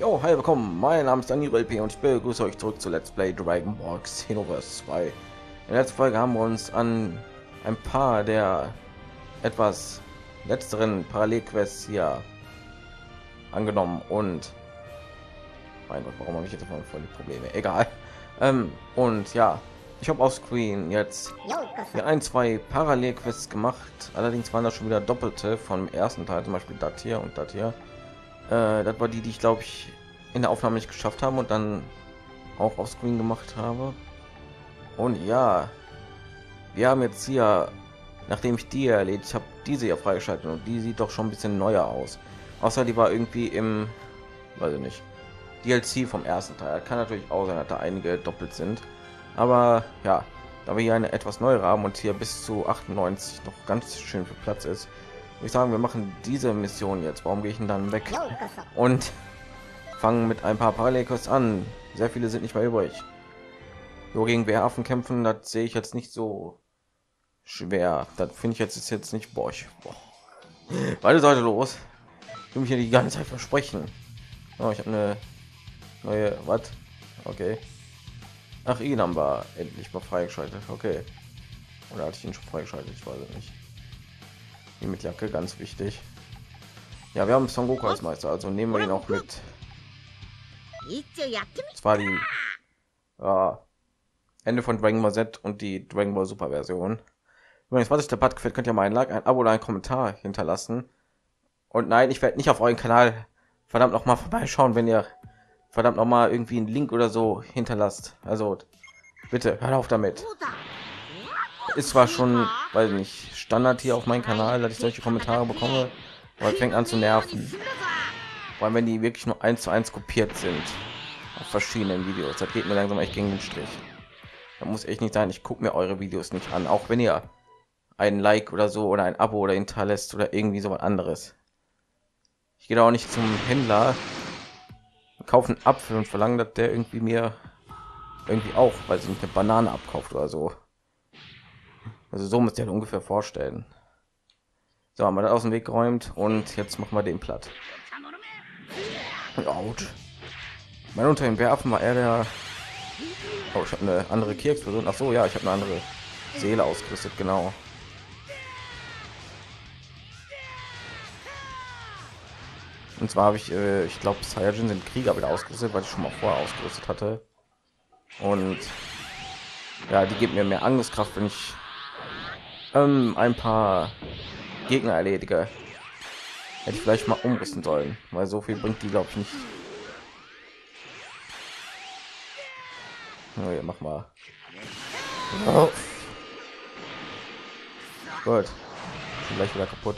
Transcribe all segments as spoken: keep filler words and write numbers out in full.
Jo, hi, willkommen, mein Name ist DanieruLP und ich begrüße euch zurück zu Let's Play Dragon Ball Xenoverse zwei. In der letzten Folge haben wir uns an ein paar der etwas letzteren Parallelquests hier angenommen und... Mein Gott, warum habe ich jetzt davon voll die Probleme? Egal. Ähm, und ja, ich habe auf Screen jetzt hier ein, zwei Parallelquests gemacht. Allerdings waren das schon wieder Doppelte vom ersten Teil, zum Beispiel das hier und das hier. Das war die, die ich glaube ich in der Aufnahme nicht geschafft haben und dann auch auf Screen gemacht habe. Und ja, wir haben jetzt hier, nachdem ich die erledigt habe, diese hier freigeschaltet und die sieht doch schon ein bisschen neuer aus. Außer die war irgendwie im, weiß ich nicht, D L C vom ersten Teil. Kann natürlich auch sein, dass da einige doppelt sind. Aber ja, da wir hier eine etwas neuere haben und hier bis zu achtundneunzig noch ganz schön viel Platz ist, ich sagen, wir machen diese Mission jetzt. Warum gehe ich denn dann weg und fangen mit ein paar Parallelquests an? Sehr viele sind nicht mehr übrig. Nur gegen Bäraffen kämpfen, das sehe ich jetzt nicht so schwer. Das finde ich jetzt ist jetzt nicht boah, ich, boah. Weil es heute los. Ich will mich hier die ganze Zeit versprechen. Oh, ich habe eine neue. Was? Okay. Ach, ihn haben wir endlich mal freigeschaltet. Okay. Oder hatte ich ihn schon freigeschaltet? Ich weiß es nicht. Die mit Jacke, ganz wichtig. Ja, wir haben Son Goku als Meister, also nehmen wir ihn auch mit. Das war die äh, Ende von Dragon Ball Z und die Dragon Ball Super Version. Übrigens, was euch der Part gefällt, könnt ihr mal ein Like, ein Abo oder einen Kommentar hinterlassen. Und nein, ich werde nicht auf euren Kanal verdammt noch mal vorbeischauen, wenn ihr verdammt noch mal irgendwie einen Link oder so hinterlasst. Also bitte hört auf damit. Ist zwar schon, weiß nicht, Standard hier auf meinem Kanal, dass ich solche Kommentare bekomme, weil fängt an zu nerven, weil wenn die wirklich nur eins zu eins kopiert sind auf verschiedenen Videos, das geht mir langsam echt gegen den Strich. Da muss echt nicht sein. Ich gucke mir eure Videos nicht an, auch wenn ihr ein Like oder so oder ein Abo oder hinterlässt oder irgendwie so was anderes. Ich gehe da auch nicht zum Händler, kaufen Apfel und verlangen, dass der irgendwie mir irgendwie auch, weil sie eine Banane abkauft oder so. Also so müsst ihr halt ungefähr vorstellen. So, haben wir das aus dem Weg geräumt und jetzt machen wir den platt. Out. Mein unter den Werfen war er der... Oh, ich habe eine andere Kirchsperson. Ach so, ja, ich habe eine andere Seele ausgerüstet, genau. Und zwar habe ich, äh, ich glaube, Saiyajin sind Krieger wieder ausgerüstet, weil ich schon mal vorher ausgerüstet hatte. Und ja, die gibt mir mehr Angriffskraft, wenn ich Ähm, ein paar Gegner erledige. Hätte ich vielleicht mal umrüsten sollen, weil so viel bringt die glaube ich nicht. Oh, ja, mach mal. Oh. Gut. Vielleicht wieder kaputt.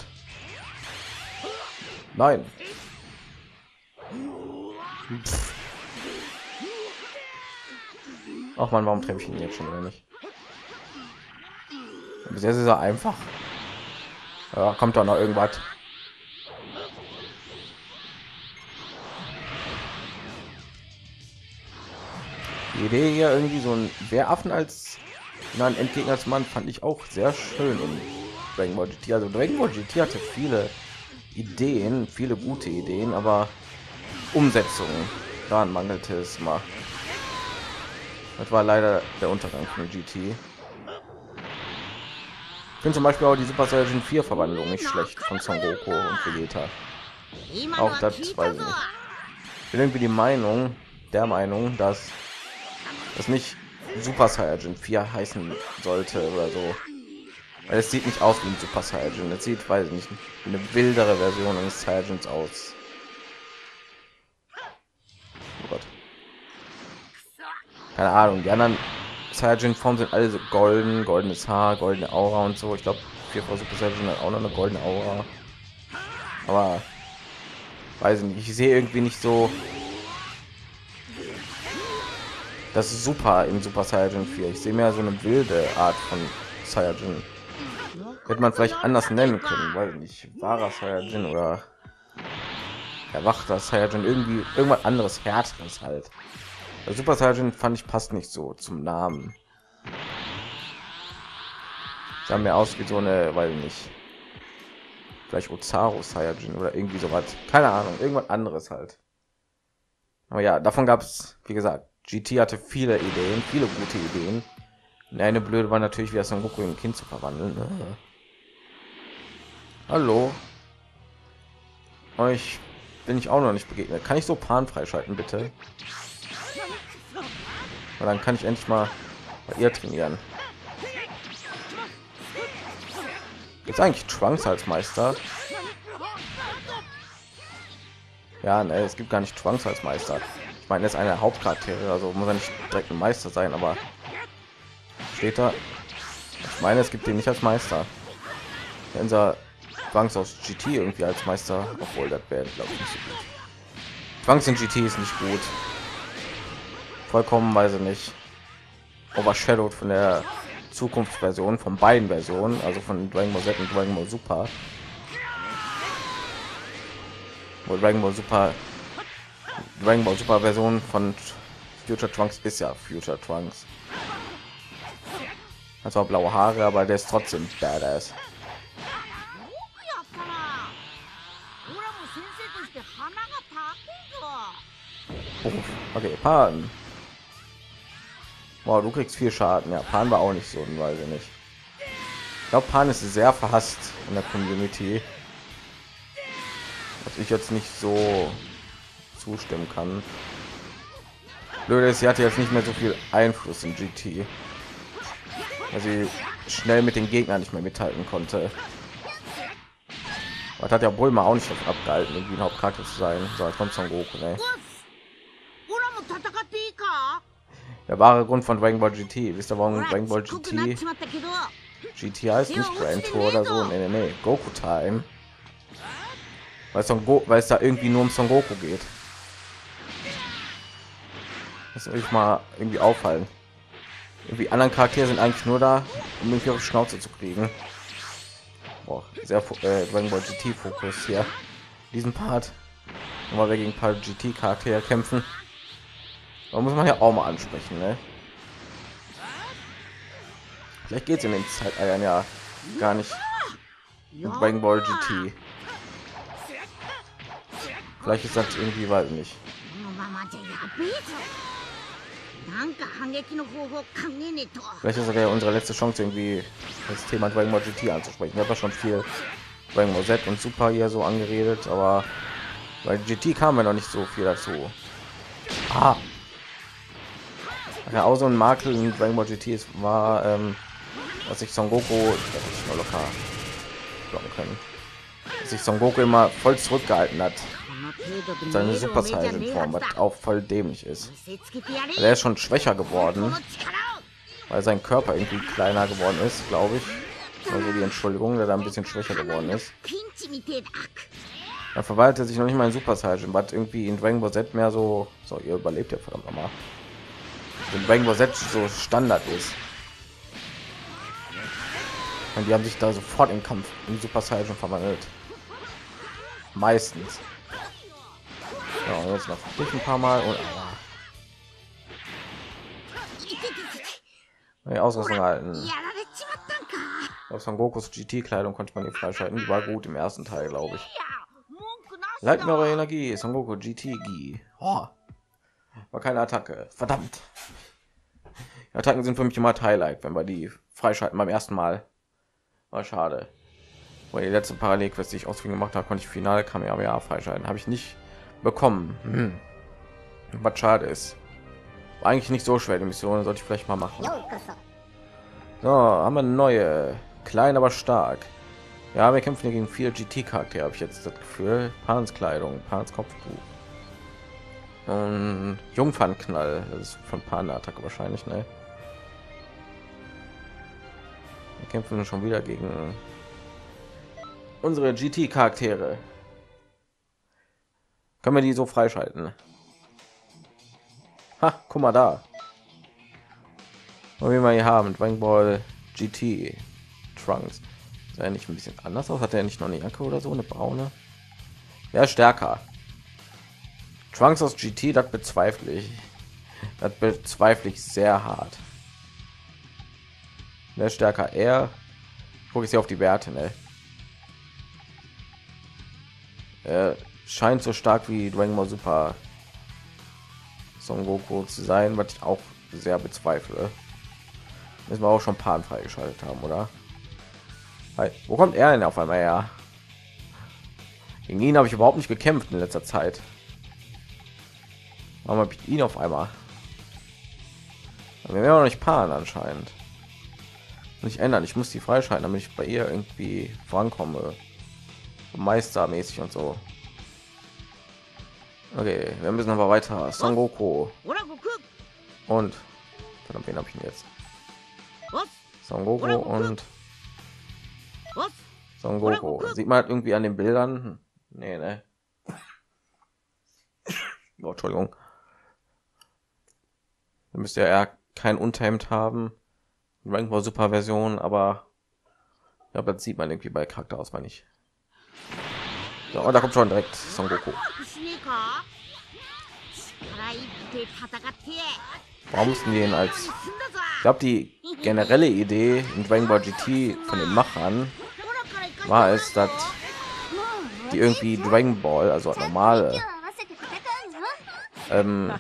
Nein. Ach man, warum treffe ich ihn jetzt schon wieder nicht? Sehr, sehr einfach. Ja, kommt doch noch irgendwas. Die Idee hier irgendwie so ein Wehrwaffen als nein Endgegner zu machen, fand ich auch sehr schön in Dragon Ball G T. Also Dragon Ball G T hatte viele Ideen, viele gute Ideen, aber Umsetzung, daran mangelte es mal. Das war leider der Untergang von G T. Bin zum Beispiel auch die Super Saiyajin vier Verwandlung nicht schlecht von Son Goku und Vegeta. Auch das weiß ich nicht. Ich bin irgendwie die Meinung, der Meinung, dass das nicht Super Saiyajin vier heißen sollte oder so. Weil es sieht nicht aus wie ein Super Saiyajin. Es sieht, weiß ich nicht, eine wildere Version eines Saiyajins aus. Oh Gott. Keine Ahnung, die anderen Saiyajin Form sind alle so golden, goldenes Haar, goldene Aura und so. Ich glaube, vier Frau Super Saiyajin hat auch noch eine goldene Aura. Aber weiß nicht, ich sehe irgendwie nicht so das Super im Super Saiyajin vier. Ich sehe mehr so eine wilde Art von Saiyajin. Hätte man vielleicht anders nennen können, weil nicht wahrer Saiyajin oder erwachter Saiyajin, irgendwie irgendwas anderes, härteres halt. Der Super Saiyajin fand ich passt nicht so zum Namen. Sah mir aus wie so eine, weil nicht, vielleicht Ozaru Saiyajin oder irgendwie sowas. Keine Ahnung, irgendwas anderes halt. Aber ja, davon gab es, wie gesagt, G T hatte viele Ideen, viele gute Ideen. Und eine blöde war natürlich, wie das Son Goku in ein Kind zu verwandeln. Mhm. Hallo. Euch bin ich auch noch nicht begegnet. Kann ich so Pan freischalten, bitte? Und dann kann ich endlich mal bei ihr trainieren. Gibt's eigentlich Trunks als Meister? Ja, ne, es gibt gar nicht Trunks als Meister. Ich meine, er ist einer der Hauptcharaktere, also muss er nicht direkt ein Meister sein, aber steht da. Ich meine, es gibt ihn nicht als Meister. Wenn sie Trunks aus G T irgendwie als Meister, obwohl das wäre, glaube ich, nicht so gut. Trunks in G T ist nicht gut. Vollkommen, weiß ich nicht. Overshadowed von der Zukunftsversion, von beiden Versionen, also von Dragon Ball Z und Dragon Ball Super. Wo Dragon Ball Super, Dragon Ball Super Version von Future Trunks ist ja Future Trunks. Hat zwar blaue Haare, aber der ist trotzdem badass. Okay, Pan. Wow, du kriegst viel Schaden. Ja, Pan war auch nicht so, weiß ich nicht. Ich glaube, Pan ist sehr verhasst in der Community. Was ich jetzt nicht so zustimmen kann. Blöd ist, sie hatte jetzt nicht mehr so viel Einfluss in G T. Weil sie schnell mit den Gegnern nicht mehr mithalten konnte. Was hat ja Bulma auch nicht davon abgehalten, irgendwie ein Hauptcharakter zu sein. So, als kommt Son Goku, ne? Der wahre Grund von Dragon Ball G T, wisst ihr, warum Dragon Ball G T G T heißt nicht Grand Tour oder so? Nee, nee, nee. Goku Time, weil Son Goku, weil es da irgendwie nur um Son Goku geht. Das soll ich mal irgendwie auffallen. Irgendwie anderen Charaktere sind eigentlich nur da, um irgendwie auf die Schnauze zu kriegen. Boah, sehr äh, Dragon Ball G T Fokus hier. Diesen Part, weil wir gegen ein paar G T Charaktere kämpfen. Da muss man ja auch mal ansprechen, ne? Vielleicht geht es in den Zeiteiern ja gar nicht mit Dragon Ball G T. Vielleicht ist das irgendwie, weiß nicht. Vielleicht ist sogar unsere letzte Chance, irgendwie das Thema Dragon Ball G T anzusprechen. Ich habe ja schon viel Dragon Ball Z und Super hier so angeredet, aber bei G T kam ja noch nicht so viel dazu. Ah! Ja, auch so ein Makel in Dragon Ball G T ist, war, ähm, dass ich Son Goku, ich mal locker blocken können, dass ich Son Goku immer voll zurückgehalten hat, seine Super Saiyajin Form, was auch voll dämlich ist. Also er ist schon schwächer geworden, weil sein Körper irgendwie kleiner geworden ist, glaube ich. Also die Entschuldigung, der da ein bisschen schwächer geworden ist. Er verwaltet sich noch nicht mal in Super Saiyajin, was irgendwie in Dragon Ball Z mehr so, so ihr überlebt ja verdammt nochmal. Wenn Dragon Ball Z so Standard ist. Und die haben sich da sofort im Kampf in Super Saiyajin verwandelt. Meistens. Ja, jetzt noch ein paar Mal und ja, Ausrüstung halten. Aus Son Gokus G T-Kleidung konnte man hier freischalten. Die war gut im ersten Teil, glaube ich. Leitet mir eure Energie, Son Goku G T. Oh. War keine Attacke, verdammt. Die Attacken sind für mich immer Highlight, wenn wir die freischalten beim ersten Mal. War schade, weil die letzte Parallelquest, die ich ausführlich gemacht habe, konnte ich Finale Kamehameha freischalten, habe ich nicht bekommen. Hm. Was schade ist. War eigentlich nicht so schwer die Mission, sollte ich vielleicht mal machen. So, haben wir eine neue, klein aber stark. Ja, wir kämpfen hier gegen vier G T Charaktere, habe ich jetzt das Gefühl. Pans Kleidung, Pans Kopftuch. Um, Jungfernknall, das ist von Panda-Attacke wahrscheinlich, ne? Wir kämpfen schon wieder gegen unsere G T-Charaktere. Können wir die so freischalten? Ha, guck mal da. Wollen wir mal hier haben, Dragon Ball G T Trunks. Sah er nicht ein bisschen anders aus? Hat er nicht noch eine Jacke oder so, eine braune? Ja, stärker. Trunks aus G T, das bezweifle ich. Das bezweifle ich sehr hart. Wer stärker? Er. Gucke ich hier auf die Werte, ne? Er scheint so stark wie Dragon Ball Super Son Goku zu sein, was ich auch sehr bezweifle. Müssen wir auch schon Pan freigeschaltet haben, oder? Hi. Wo kommt er denn auf einmal her? Gegen ihn habe ich überhaupt nicht gekämpft in letzter Zeit. Warum habe ich ihn auf einmal? Wir werden auch nicht Pan anscheinend. Nicht ändern. Ich muss die freischalten, damit ich bei ihr irgendwie vorankomme. Meistermäßig und so. Okay, wir müssen aber weiter. Son Goku. Und verdammt, wen habe ich denn jetzt? Son Goku und Son Goku. Sieht man halt irgendwie an den Bildern. Nee, ne? Oh, Entschuldigung. Da müsst ihr ja kein Unterhemd haben. Dragon Ball Super Version, aber ich glaube, das sieht man irgendwie bei Charakter aus, meine ich. So, und da kommt schon direkt Son Goku. Warum mussten die ihn als... Ich glaube, die generelle Idee in Dragon Ball G T von den Machern war es, dass die irgendwie Dragon Ball, also normale, ähm,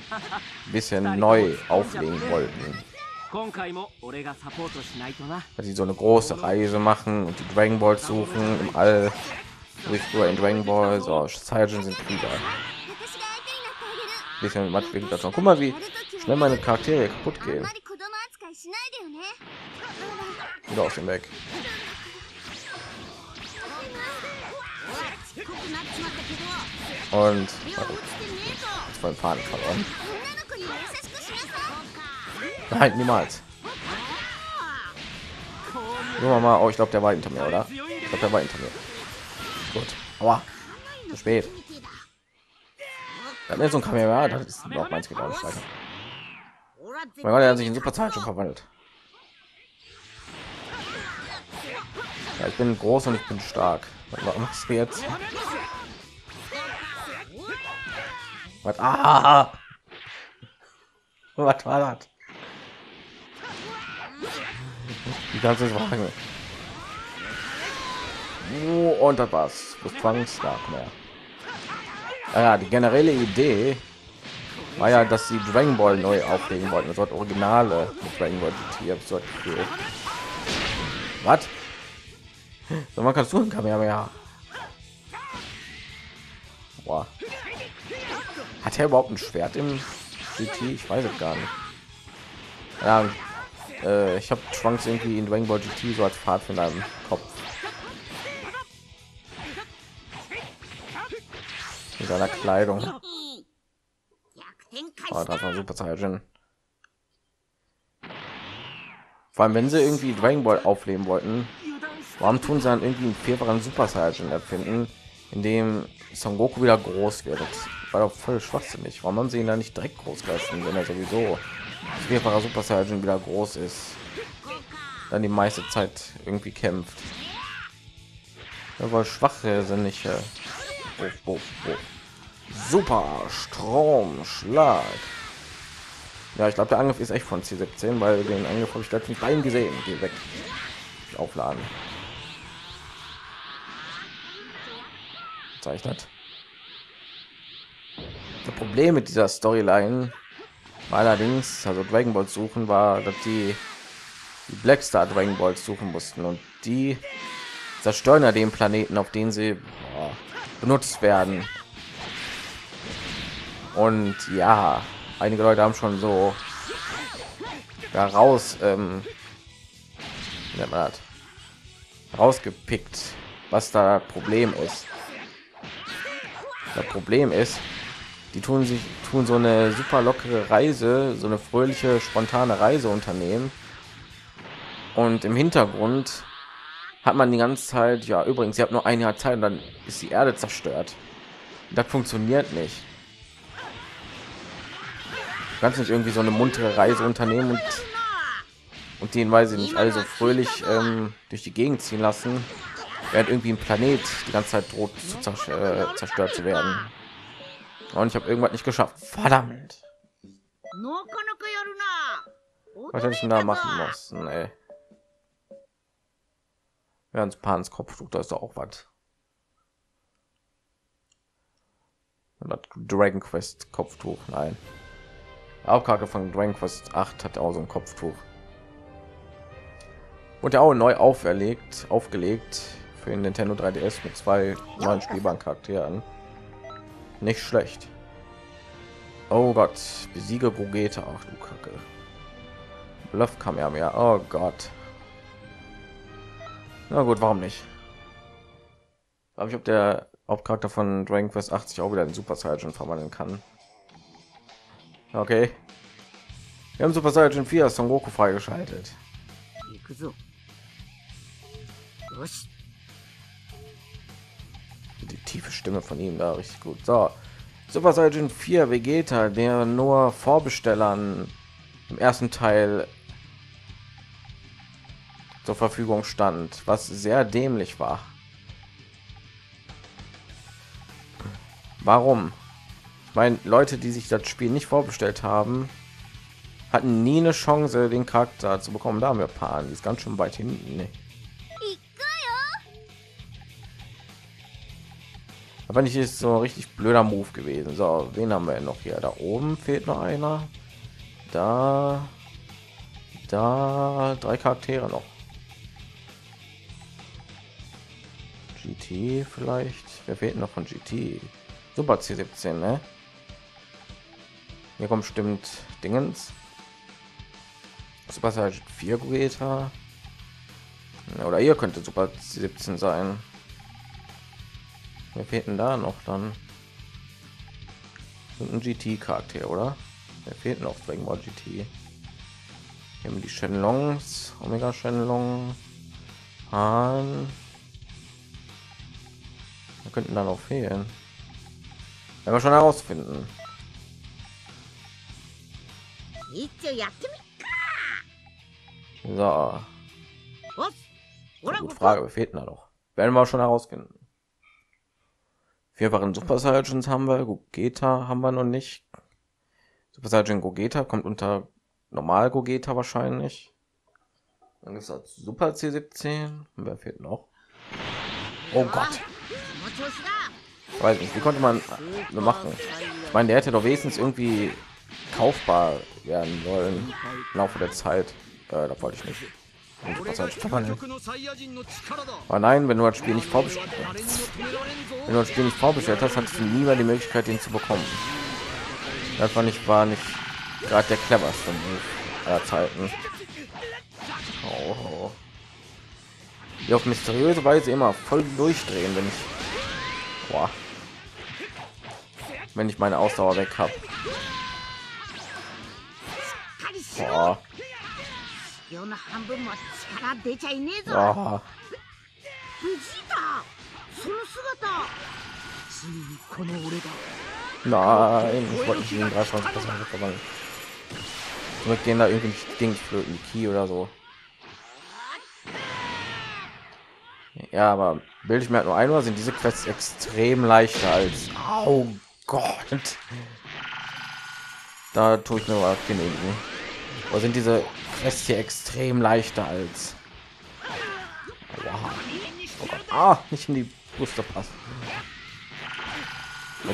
bisschen neu auflegen wollten. Dass sie so eine große Reise machen und die Dragon Balls suchen im All, durch nur in Dragon Ball, so Saiyajin sind wieder. Bisschen was wegen dazu. Guck mal, wie schnell meine Charaktere kaputt gehen. Wieder aus dem Weg. Und jetzt war Panik verloren. Nein, niemals. Nur mal, oh, ich glaube, der war hinter mir, oder? Ich glaube, der war hinter mir. Gut, aber zu spät. Dann ist so ein Kamera, das ist noch meins geworden. Mein Gott, er hat sich in Super Zeit schon verwandelt. Ja, ich bin groß und ich bin stark. Was machst du jetzt? Was? Ah! Was war das? Die ganze Frage. Oh, und das war's. Das Trunks da mehr. Ja, die generelle Idee war ja, dass sie Dragon Ball neu auflegen wollten. Das dort Originale mit Dragon Ball G T. Was? So, man kannst du ein Kamehameha? Boah. Hat er überhaupt ein Schwert im G T? Ich weiß es gar nicht. Ja, äh, ich habe Trunks irgendwie in Dragon Ball G T so als Part von deinem Kopf. Mit seiner Kleidung. Oh, das war Super Saiyajin. Vor allem, wenn sie irgendwie Dragon Ball aufleben wollten, warum tun sie dann irgendwie einen vierfachen Super Saiyajin erfinden, indem Son Goku wieder groß wird? Das war doch voll schwachsinnig. Warum haben sie ihn da nicht direkt groß gelassen, wenn er sowieso vierfacher Super Saiyajin wieder groß ist, dann die meiste Zeit irgendwie kämpft? Das war schwachsinnig. Oh, oh, oh. Super Stromschlag. Ja, ich glaube, der Angriff ist echt von C siebzehn, weil den Angriff habe ich letztens beim gesehen. Geh weg. Ich aufladen. Zeichnet. Das Problem mit dieser Storyline war allerdings, also Dragon Balls suchen, war, dass die, die Black Star Dragon Balls suchen mussten und die zerstören ja den Planeten, auf den sie oh, benutzt werden. Und ja, einige Leute haben schon so daraus ähm, rausgepickt, was da Problem ist. Das Problem ist, die tun sich tun so eine super lockere Reise, so eine fröhliche, spontane Reise unternehmen. Und im Hintergrund hat man die ganze Zeit, ja übrigens, ihr habt nur ein Jahr Zeit und dann ist die Erde zerstört. Das funktioniert nicht. Du kannst nicht irgendwie so eine muntere Reise unternehmen und, und den weil sie nicht alle so fröhlich ähm, durch die Gegend ziehen lassen, während irgendwie ein Planet die ganze Zeit droht zu zerstört, äh, zerstört zu werden. Und ich habe irgendwas nicht geschafft. Verdammt! Was hätte ich denn da machen müssen, ey? Ja, ins Pans Kopftuch, da ist doch auch was. Dragon Quest Kopftuch, nein. Hauptkarte von Dragon Quest acht hat auch so ein Kopftuch. Wurde auch neu auferlegt, aufgelegt für den Nintendo drei D S mit zwei neuen spielbaren Charakteren. Nicht schlecht. Oh Gott, besiege Gogeta. Ach du Kacke. Bluff kam ja mehr. Oh Gott. Na gut, warum nicht? Aber ich, ob der Hauptcharakter von Dragon Quest achtzig auch wieder in Super Saiyajin verwandeln kann. Okay. Wir haben Super Saiyajin vier Son Goku freigeschaltet. Die tiefe Stimme von ihm da richtig gut. So, Super Saiyajin vier Vegeta, der nur Vorbestellern im ersten Teil zur Verfügung stand, was sehr dämlich war. Warum? Ich meine, Leute, die sich das Spiel nicht vorbestellt haben, hatten nie eine Chance, den Charakter zu bekommen. Da haben wir Pan, die ist ganz schön weit hinten. Nee. Aber nicht, ist so ein richtig blöder Move gewesen. So, wen haben wir noch hier? Da oben fehlt noch einer. Da, da, drei Charaktere noch. G T vielleicht. Wer fehlt noch von G T? Super C siebzehn, ne? Hier kommt bestimmt Dingens. Super Saiyajin vier Gogeta. Oder ihr könnte Super C siebzehn sein. Wir fehlten da noch dann. Und ein G T-Charakter, oder? Wir fehlten auch Dragon Ball G T. Hier haben wir die Shenlongs, Omega Shenlong, Pan. Wir könnten dann auch fehlen. Werden wir schon herausfinden. So. Gute Frage, wir fehlten da noch. Werden wir schon herausfinden. Wir waren Super Saiyajins haben wir, Gogeta haben wir noch nicht. Super Saiyajin Gogeta kommt unter Normal Gogeta wahrscheinlich. Dann ist das Super C siebzehn. Wer fehlt noch? Oh Gott. Ich weiß nicht, wie konnte man nur machen? Ich meine, der hätte doch wenigstens irgendwie kaufbar werden sollen im Laufe der Zeit. Äh, da wollte ich nicht. Aber nein, wenn du das Spiel nicht vorbestellt hast, wenn du das Spiel nicht vorbestellt hast, hattest du nie mehr die Möglichkeit, den zu bekommen. Das war nicht, war nicht gerade der cleverste aller Zeiten. Oh, oh. Die auf mysteriöse Weise immer voll durchdrehen, wenn ich, boah, wenn ich meine Ausdauer weg habe. Oh. Nein, ich wollte nicht in den dreiundzwanzig Prozent verwandeln. Zurück gehen da irgendwie Ding für Ki oder so. Ja, aber bilde ich mir halt nur ein, oder sind diese Quests extrem leichter als... Oh Gott! Da tue ich mir mal genügen. Oder sind diese Quests hier extrem leichter als... Oh Gott. Ah, nicht in die Brüste passen.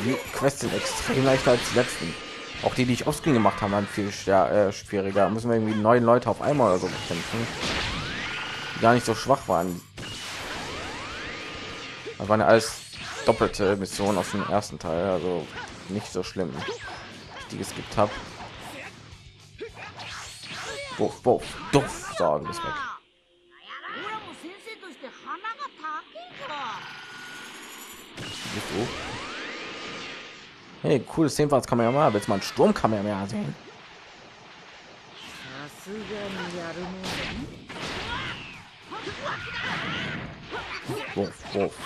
Die Quests sind extrem leichter als die letzten. Auch die, die ich offscreen gemacht habe, waren viel äh, schwieriger. Müssen wir irgendwie neun Leute auf einmal oder so bekämpfen, die gar nicht so schwach waren. Das waren ja alles doppelte Missionen aus dem ersten Teil, also nicht so schlimm. Wichtiges gibt habe. Wuff, wuff, duff, so, du bist weg. Hey, cooles Thema, das kann man ja mal, jetzt mal ein Sturm kann man ja sehen. Wuff, wuff.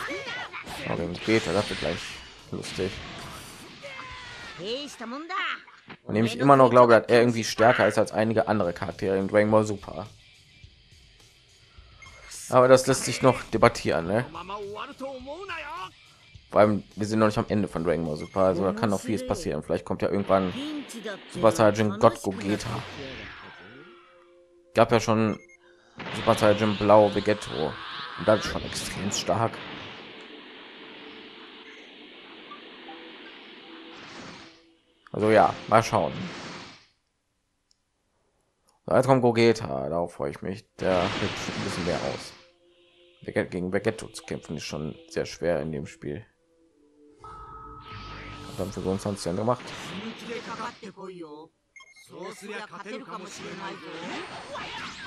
Okay, geht, das wird gleich lustig. Und nämlich immer noch glaube, dass er irgendwie stärker ist als einige andere Charaktere in Dragon Ball Super. Aber das lässt sich noch debattieren, ne? Vor allem, wir sind noch nicht am Ende von Dragon Ball Super, also da kann noch vieles passieren. Vielleicht kommt ja irgendwann Super Saiyajin Gott Gogeta. Gab ja schon Super Saiyajin Blau Vegetto. Und das ist schon extrem stark. Also ja, mal schauen. Jetzt kommt Gogeta, darauf freue ich mich. Der hilft ein bisschen mehr aus. Gegen Vegetto zu kämpfen ist schon sehr schwer in dem Spiel. Hat dann für uns sonst gemacht.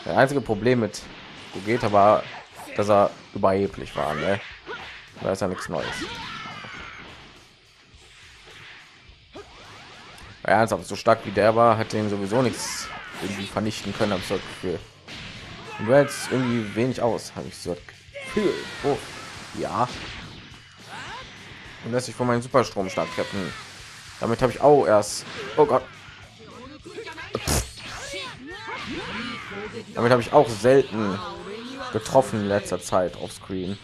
Der einzige Problem mit Gogeta war, dass er überheblich war, ne? Da ist ja nichts Neues. Ja, ernsthaft, so stark wie der war, hat den sowieso nichts irgendwie vernichten können, habe ich so das Gefühl. Und weil es irgendwie wenig aus, habe ich so das Gefühl. Oh, ja. Und dass ich von meinen Superstromstab treffen. Damit habe ich auch erst. Oh Gott. Pff. Damit habe ich auch selten getroffen in letzter Zeit auf Screen.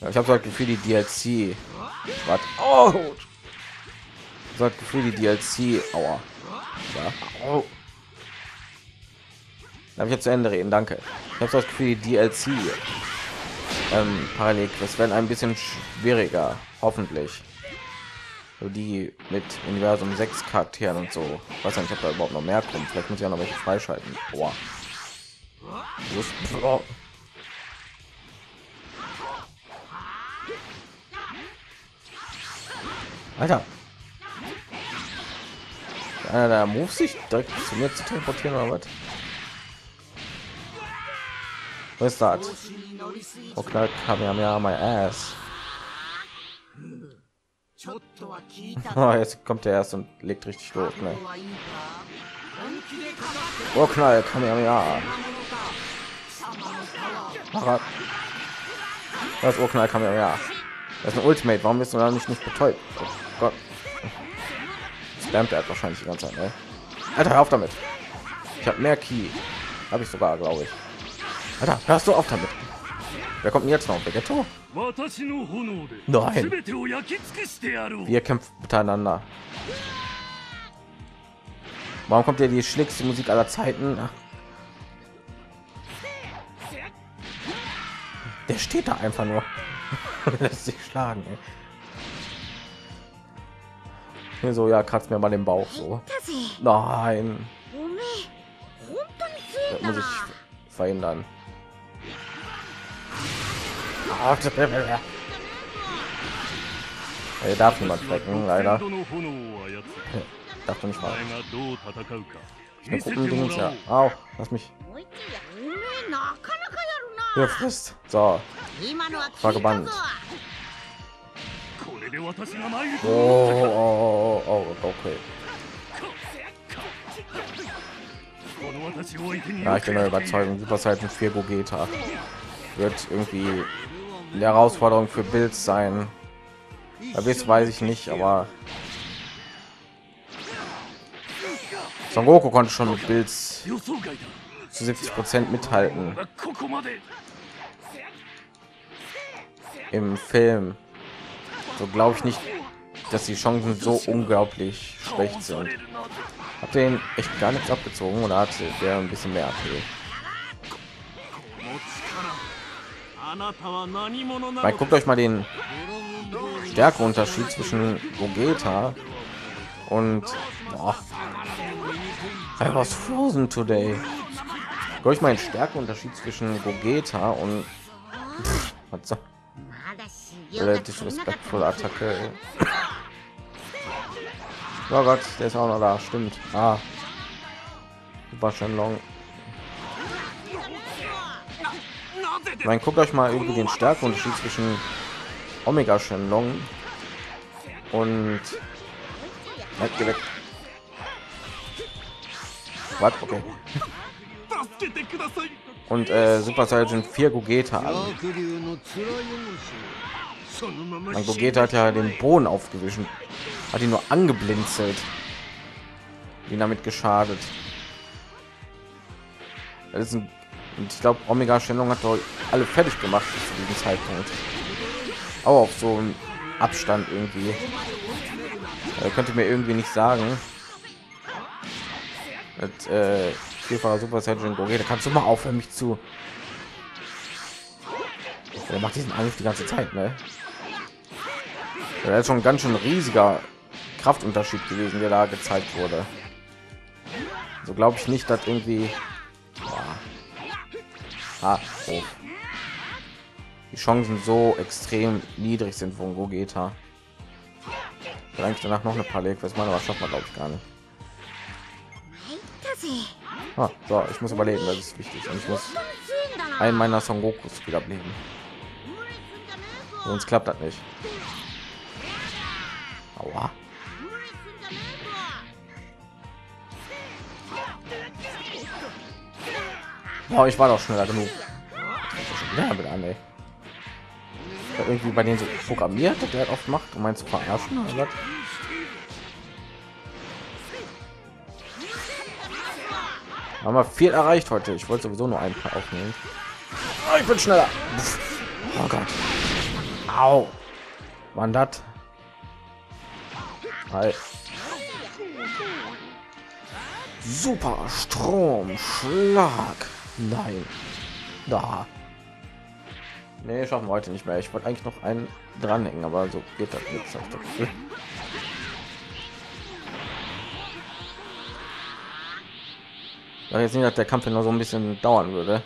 Ja, ich habe so das Gefühl, die D L C. Warte. Oh. So das Gefühl, die D L C. Aua. Ja. Oh. Darf ich jetzt zu Ende reden? Danke. Ich habe so das Gefühl, die D L C ähm, parallel, das werden ein bisschen schwieriger, hoffentlich. So die mit Universum sechs Charakteren und so. Ich weiß nicht, ob da überhaupt noch mehr kommt. Vielleicht muss ich ja noch welche freischalten. Boah. Alter. Einer der Moves sich direkt zu mir zu teleportieren oder was? Was ist das? Oh klar, kam ja mehr mein Ass. Jetzt kommt der erst und legt richtig los. Ne? Oh knall, kam ja mehr. Das oh knall, kam ja mehr. Das ist ein Ultimate. Warum bist du da nicht nicht betäubt? Oh Gott. Stammt er wahrscheinlich die ganze Zeit. Ne? Alter, hör auf damit. Ich habe mehr Key. Habe ich sogar, glaube ich. Alter, hörst du auf damit? Wer kommt denn jetzt noch? Vegetto? Nein. Wir kämpfen miteinander. Warum kommt ja die schlimmste Musik aller Zeiten? Der steht da einfach nur. Lässt sich schlagen. Ey. So, ja, kratzt mir mal den Bauch so. Nein. Das muss ich verhindern. Er darf niemand wecken, leider. Darf nicht mal. Ich gucken, ja. Au, lass mich. Ihr frisst. So. War gebannt. Oh, oh, oh, oh, okay. Ja, ich bin der Überzeugung, Super Saiyajin vier Gogeta wird irgendwie eine Herausforderung für Bills sein. Bei Whis weiß ich nicht, aber Son Goku konnte schon mit Bills zu siebzig Prozent mithalten. Im Film. So glaube ich nicht, dass die Chancen so unglaublich schlecht sind. Hat den echt gar nichts abgezogen oder hatte der ein bisschen mehr abgezogen. Weil, guckt euch mal den Stärkeunterschied zwischen Gogeta und boah, I was frozen today. Guckt euch mal den Stärkeunterschied zwischen Gogeta und pff, was so oder disrespektvolle Attacke. Oh Gott, der ist auch noch da, stimmt. Ah, Super Shenlong. Nein, guckt euch mal irgendwie den Stärkeunterschied zwischen Omega Shenlong und was? Okay. Und äh, Super Saiyajin vier Gogeta an. Mein Gogeta hat ja den Boden aufgewischt, hat ihn nur angeblinzelt, ihn damit geschadet. Das ist ein und ich glaube, Omega Shenlong hat doch alle fertig gemacht zu diesem Zeitpunkt. Auch auf so einem Abstand irgendwie. Da könnt ihr mir irgendwie nicht sagen. Mit äh, Vierfacher Super Saiyajin Gogeta, kannst du mal aufhören, mich zu. Der macht diesen Angriff die ganze Zeit, ne? Da ist schon ein ganz schön riesiger Kraftunterschied gewesen, der da gezeigt wurde. So glaube ich nicht, dass irgendwie... Ah, oh. Die Chancen so extrem niedrig sind von Gogeta. Vielleicht danach noch eine Palette, weiß man, aber schafft man glaube ich gar nicht. Ah, so, ich muss überleben, das ist wichtig. Und ich muss einen meiner Son Gokus wieder ableben. Sonst klappt das nicht. Aua. Oh, ich war doch schneller genug. Ja, mit an, ey. Irgendwie bei denen so programmiert, der hat oft macht, um einen zu verarschen. Oder? Haben wir viel erreicht heute. Ich wollte sowieso nur ein paar aufnehmen. Oh, ich bin schneller. Oh Gott. Au. Mann, das. Halt. Super Stromschlag. Nein. Da. Nee, schaffen wir heute nicht mehr. Ich wollte eigentlich noch einen dranhängen, aber so geht das jetzt auf der jetzt nicht, dass der Kampf nur so ein bisschen dauern würde.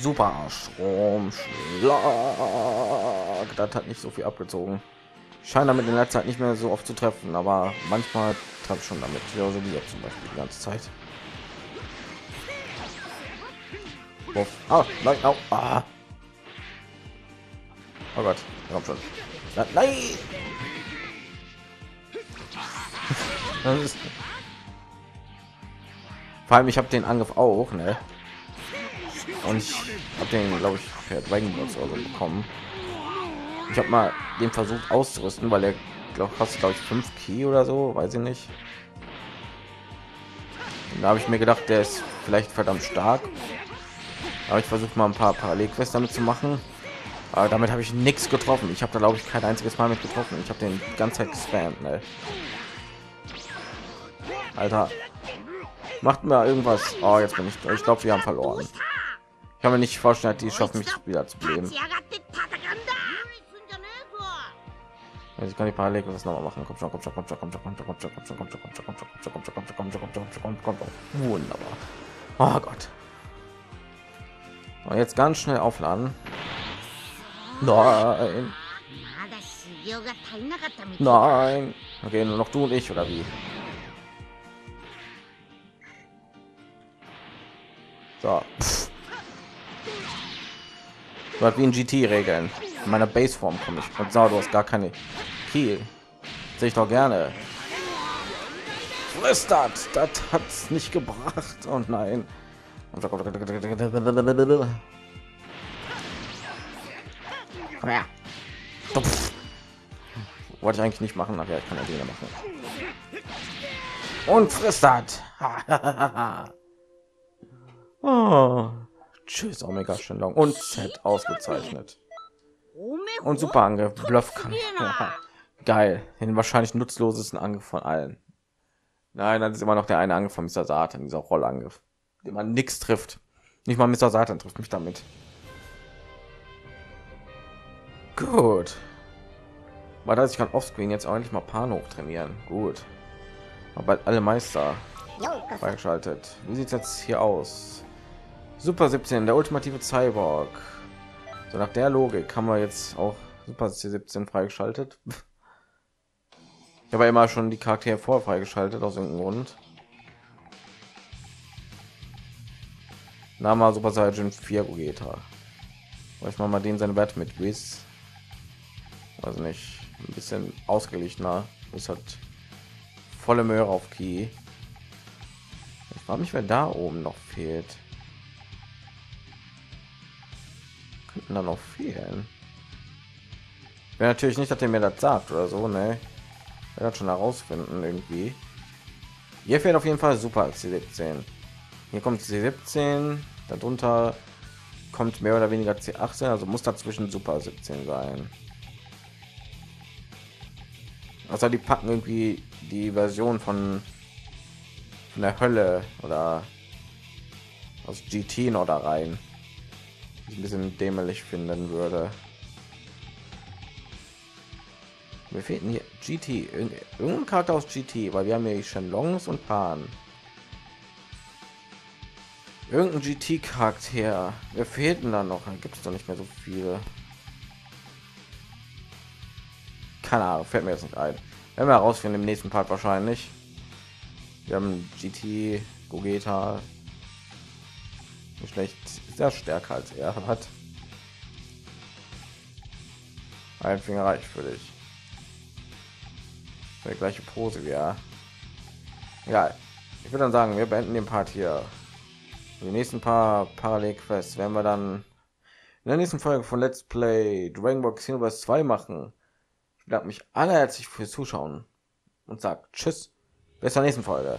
Super Stromschlag. Das hat nicht so viel abgezogen. Scheint damit in der Zeit nicht mehr so oft zu treffen, aber manchmal treffe ich schon damit. Ja, so wie jetzt zum Beispiel die ganze Zeit. Ah, nein, au, ah. Oh Gott, komm schon. Nein. Das ist vor allem, ich habe den Angriff auch, ne? Und ich habe den, glaube ich, per Dragon Ball oder so bekommen. Ich habe mal den versucht auszurüsten, weil er glaube fast glaube ich fünf Ki oder so, weiß ich nicht. Und da habe ich mir gedacht, der ist vielleicht verdammt stark. Aber ich versuche mal ein paar Parallelquests damit zu machen. Aber damit habe ich nichts getroffen. Ich habe da glaube ich kein einziges Mal mit getroffen. Ich habe den ganze Zeit gespammt, ne? Alter. Macht mir irgendwas. Oh, jetzt bin ich durch. Ich glaube, wir haben verloren. Ich kann mir nicht vorstellen, die schaffen mich wieder zu leben. Also ich kann die parallel was noch mal machen. Komm schon, komm schon, komm schon, komm schon, komm schon, komm schon, komm schon, komm schon, komm schon, komm schon, komm schon, komm schon, komm schon, komm schon, komm schon, komm schon. Wunderbar. Oh Gott. Und jetzt ganz schnell aufladen. Nein. Nein. Okay, nur noch du und ich oder wie? So. Was wie in G T Regeln. In meiner Baseform komme ich. Und so, du hast gar keine Kiel. Sehe ich doch gerne. Friss das, das hat's nicht gebracht. Und oh nein. Ja. Wollte ich eigentlich nicht machen, nachher kann er den machen. Und friss das. Oh. Tschüss, Omega Shenlong und Z ausgezeichnet. Und super Angriff, Bluffkampf. Ja. Geil, den wahrscheinlich nutzlosesten Angriff von allen. Nein, das ist immer noch der eine Angriff von Mister Satan, dieser Rollangriff, den man nichts trifft. Nicht mal Mister Satan trifft mich damit. Gut. Weil das ich kann offscreen jetzt auch endlich mal Pan hoch trainieren. Gut. Aber alle Meister freigeschaltet. Wie sieht jetzt hier aus? Super siebzehn, der ultimative Cyborg. So nach der Logik haben wir jetzt auch Super C siebzehn freigeschaltet. Ich habe immer schon die Charaktere vor freigeschaltet aus irgendeinem Grund. Name Super Saiyajin vier Gogeta. Ich mache mal den sein Wert mit Whis. Also nicht ein bisschen ausgeglichener. Es hat volle Möhre auf Ki. Ich frage mich, wer da oben noch fehlt. Könnten da noch fehlen? Wäre natürlich nicht, dass er mir das sagt oder so, ne? Er hat schon herausfinden irgendwie. Hier fehlt auf jeden Fall Super C siebzehn. Hier kommt C siebzehn, darunter kommt mehr oder weniger C achtzehn, also muss dazwischen Super siebzehn sein. Also die packen irgendwie die Version von, von der Hölle oder aus G T noch da rein. Ein bisschen dämlich finden würde. Wir fehlten hier G T, irgendein Charakter aus G T, weil wir haben ja Shenlongs und Pan. Irgendein G T-Charakter. Wir fehlten da noch. Dann gibt es doch nicht mehr so viele. Keine Ahnung, fällt mir jetzt nicht ein. Wenn wir herausfinden im nächsten Part wahrscheinlich. Wir haben G T, Gogeta. Geschlecht sehr stärker als er hat. Ein Finger reicht für dich. Der gleiche Pose, ja. Egal. Ich würde dann sagen, wir beenden den Part hier. Die nächsten paar Parallelquests werden wir dann in der nächsten Folge von Let's Play Dragon Ball Xenoverse zwei machen. Ich bedanke mich allerherzlich fürs Zuschauen und sage Tschüss, bis zur nächsten Folge.